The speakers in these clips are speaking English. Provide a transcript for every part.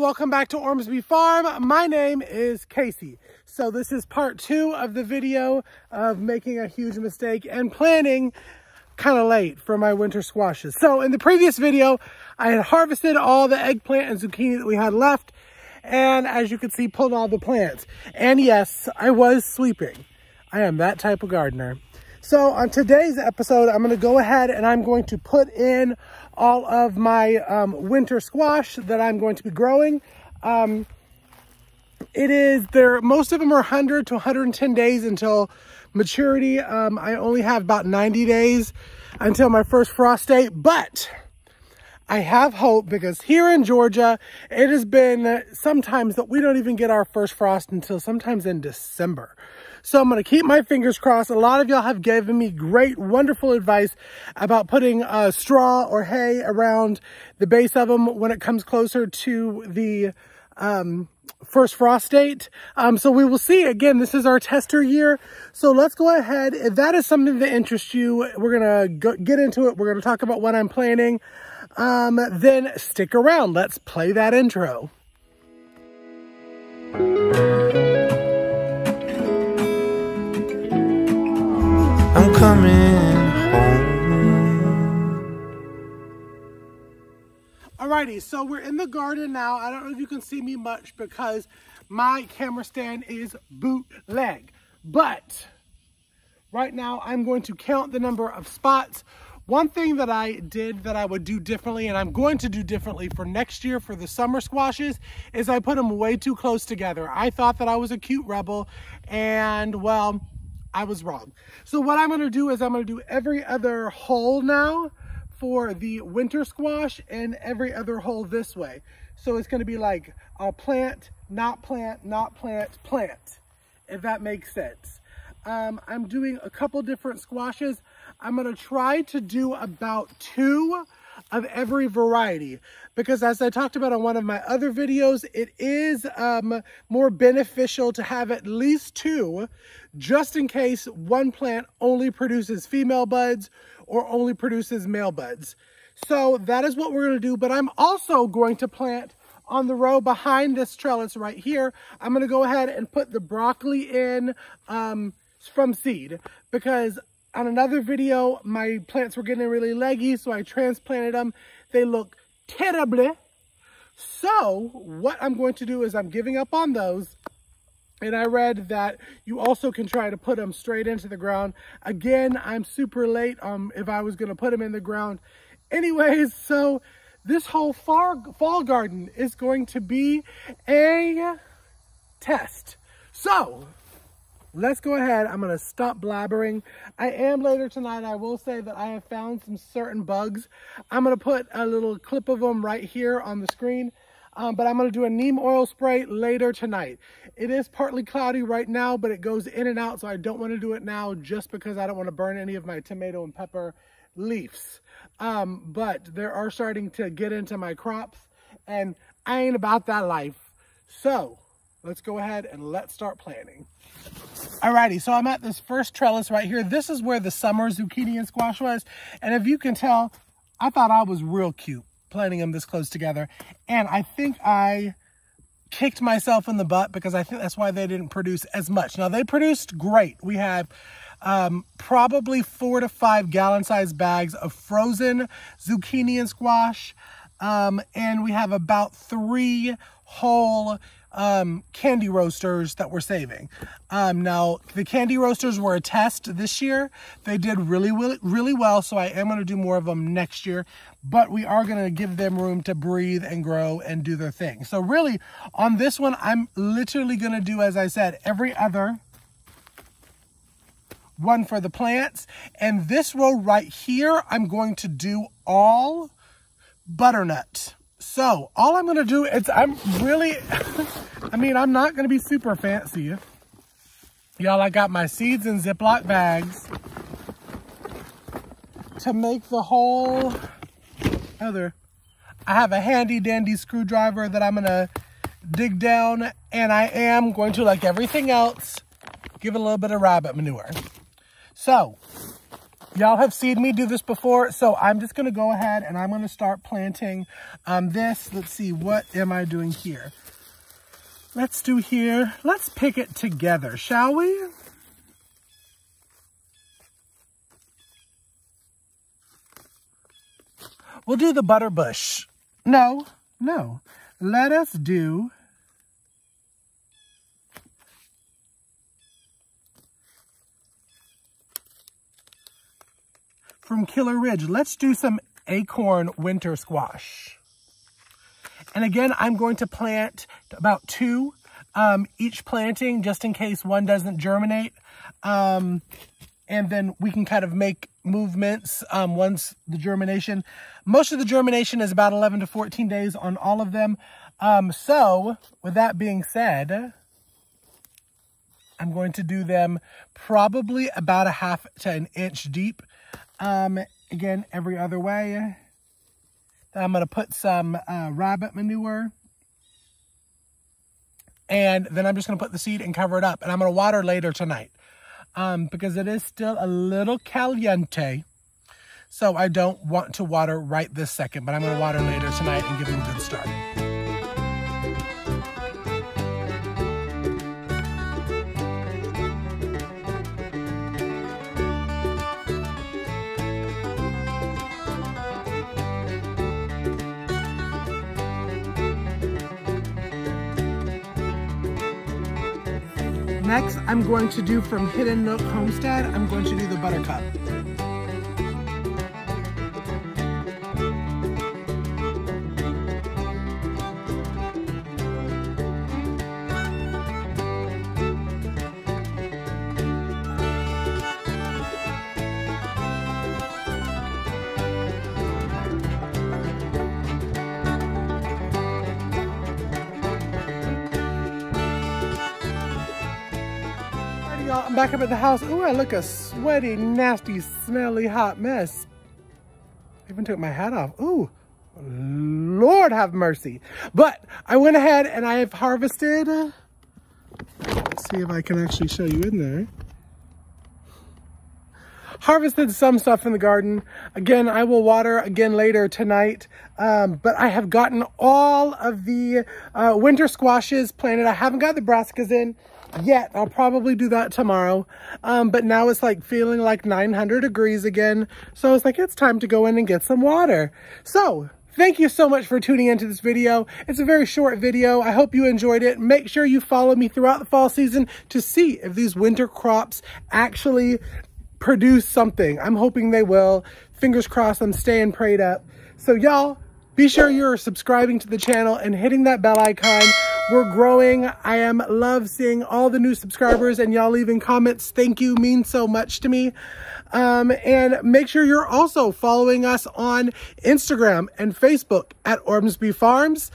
welcome back to Ormsby Farm. My name is Casey. So this is part two of the video of making a huge mistake and planning kind of late for my winter squashes. So in the previous video, I had harvested all the eggplant and zucchini that we had left. And as you can see, pulled all the plants. And yes, I was sleeping. I am that type of gardener. So on today's episode, I'm going to go ahead and I'm going to put in all of my winter squash that I'm going to be growing. Most of them are 100 to 110 days until maturity. I only have about 90 days until my first frost date, but I have hope because here in Georgia, it has been sometimes that we don't even get our first frost until sometimes in December. So I'm going to keep my fingers crossed. A lot of y'all have given me great, wonderful advice about putting straw or hay around the base of them when it comes closer to the first frost date. So we will see. Again, this is our tester year. So let's go ahead. If that is something that interests you, we're going to get into it. We're going to talk about what I'm planning. Then stick around. Let's play that intro. I'm coming home. Alrighty, so we're in the garden now. I don't know if you can see me much because my camera stand is bootleg. But right now I'm going to count the number of spots. One thing that I did that I would do differently, and I'm going to do differently for next year for the summer squashes, is I put them way too close together. I thought that I was a cute rebel, and well, I was wrong. So what I'm going to do is I'm going to do every other hole now for the winter squash and every other hole this way. So it's going to be like I'll plant, not plant, not plant, plant, if that makes sense. I'm doing a couple different squashes. I'm going to try to do about two of every variety because, as I talked about on one of my other videos, it is more beneficial to have at least two just in case one plant only produces female buds or only produces male buds. So that is what we're going to do, but I'm also going to plant on the row behind this trellis right here. I'm going to go ahead and put the broccoli in from seed because on another video, my plants were getting really leggy, so I transplanted them. They look terrible. So what I'm going to do is I'm giving up on those. And I read that you also can try to put them straight into the ground. Again, I'm super late if I was going to put them in the ground. Anyways, so this whole fall garden is going to be a test. So let's go ahead. I'm going to stop blabbering. I am later tonight. I will say that I have found some certain bugs. I'm going to put a little clip of them right here on the screen. But I'm going to do a neem oil spray later tonight. It is partly cloudy right now, but it goes in and out. So I don't want to do it now just because I don't want to burn any of my tomato and pepper leaves. But they are starting to get into my crops and I ain't about that life. So let's go ahead and let's start planning. Alrighty, so I'm at this first trellis right here. This is where the summer zucchini and squash was. And if you can tell, I thought I was real cute planting them this close together. And I think I kicked myself in the butt because I think that's why they didn't produce as much. Now they produced great. We have probably 4 to 5 gallon size bags of frozen zucchini and squash. And we have about 3 whole candy roasters that we're saving. Now the candy roasters were a test this year. They did really well. So I am going to do more of them next year, but we are going to give them room to breathe and grow and do their thing. So really on this one, I'm literally going to do, as I said, every other one for the plants. And this row right here, I'm going to do all butternut. So all I'm going to do is I'm not going to be super fancy. Y'all, I got my seeds in Ziploc bags to make the whole other. I have a handy dandy screwdriver that I'm going to dig down, and I am going to, like everything else, give it a little bit of rabbit manure. So Y'all have seen me do this before, so I'm just going to go ahead and I'm going to start planting this. Let's see, what am I doing here? Let's do here. Let's pick it together, shall we? We'll do the butterbush. No, no. Let us do... From Killer Ridge, let's do some acorn winter squash. And again, I'm going to plant about two each planting, just in case one doesn't germinate. And then we can kind of make movements once the germination. Most of the germination is about 11 to 14 days on all of them. So with that being said, I'm going to do them probably about a half to an inch deep. Again, every other way. Then I'm going to put some rabbit manure. And then I'm just going to put the seed and cover it up. And I'm going to water later tonight. Because it is still a little caliente. So I don't want to water right this second. But I'm going to water later tonight and give them a good start. Next, I'm going to do from Hidden Nook Homestead, I'm going to do the buttercup. I'm back up at the house. Ooh, I look a sweaty, nasty, smelly, hot mess. I even took my hat off. Ooh, Lord have mercy. But I went ahead and I have harvested. Let's see if I can actually show you in there. Harvested some stuff in the garden. Again, I will water again later tonight. But I have gotten all of the winter squashes planted. I haven't got the brassicas in yet. I'll probably do that tomorrow. But now it's like feeling like 900 degrees again. So it's like, it's time to go in and get some water. So thank you so much for tuning into this video. It's a very short video. I hope you enjoyed it. Make sure you follow me throughout the fall season to see if these winter crops actually produce something. I'm hoping they will. Fingers crossed, I'm staying prayed up. So y'all, be sure you're subscribing to the channel and hitting that bell icon. We're growing. I am love seeing all the new subscribers and y'all leaving comments. Thank you, means so much to me. And make sure you're also following us on Instagram and Facebook at Ormsby Farms.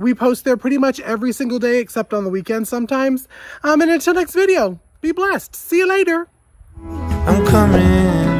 We post there pretty much every single day except on the weekend sometimes. And until next video, be blessed. See you later. I'm coming.